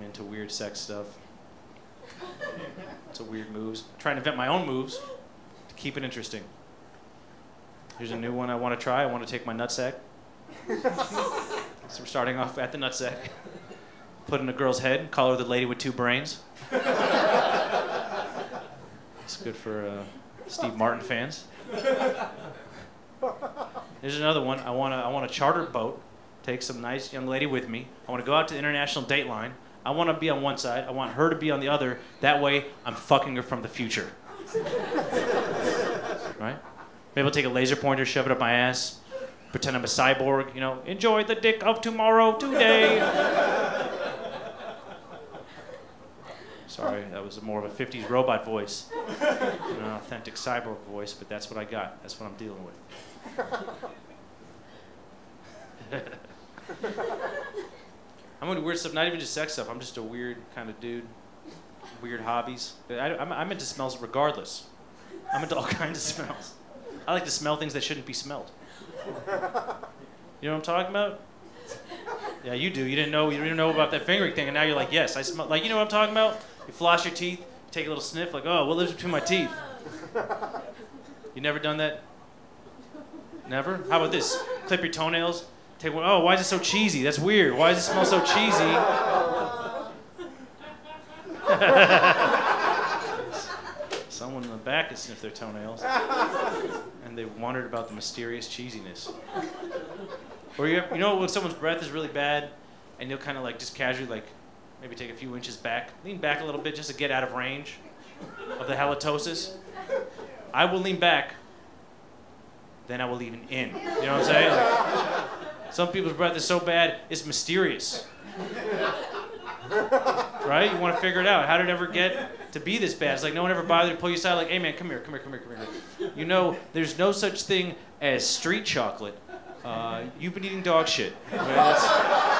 I'm into weird sex stuff. It's a weird moves. I'm trying to invent my own moves to keep it interesting. Here's a new one I want to try. I want to take my nutsack. So we're starting off at the nutsack. Put in a girl's head. Call her the lady with two brains. It's good for Steve Martin fans. Here's another one. I want a charter boat. Take some nice young lady with me. I want to go out to the international date line. I want to be on one side. I want her to be on the other. That way, I'm fucking her from the future. Right? Maybe I'll take a laser pointer, shove it up my ass, pretend I'm a cyborg, you know, enjoy the dick of tomorrow, today. Sorry, that was more of a 50s robot voice than an authentic cyborg voice, but that's what I got. That's what I'm dealing with. I'm into weird stuff, not even just sex stuff. I'm just a weird kind of dude. Weird hobbies. I'm into smells regardless. I'm into all kinds of smells. I like to smell things that shouldn't be smelled. You know what I'm talking about? Yeah, you do. You didn't know about that fingering thing, and now you're like, yes, I smell. Like, you know what I'm talking about? You floss your teeth, you take a little sniff, like, oh, what lives between my teeth? You never done that? Never? How about this? Clip your toenails. Take one, oh, why is it so cheesy? That's weird. Why does it smell so cheesy? Someone in the back had sniffed their toenails, and they wondered about the mysterious cheesiness. Or you know when someone's breath is really bad, and you'll kind of like just casually like maybe take a few inches back, lean back a little bit just to get out of range of the halitosis. I will lean back, then I will lean in. You know what I'm saying? Like, some people's breath is so bad it's mysterious. Right? You want to figure it out. How did it ever get to be this bad? It's like no one ever bothered to pull you aside like, hey man, come here, come here, come here, come here. You know, there's no such thing as street chocolate. You've been eating dog shit. I mean,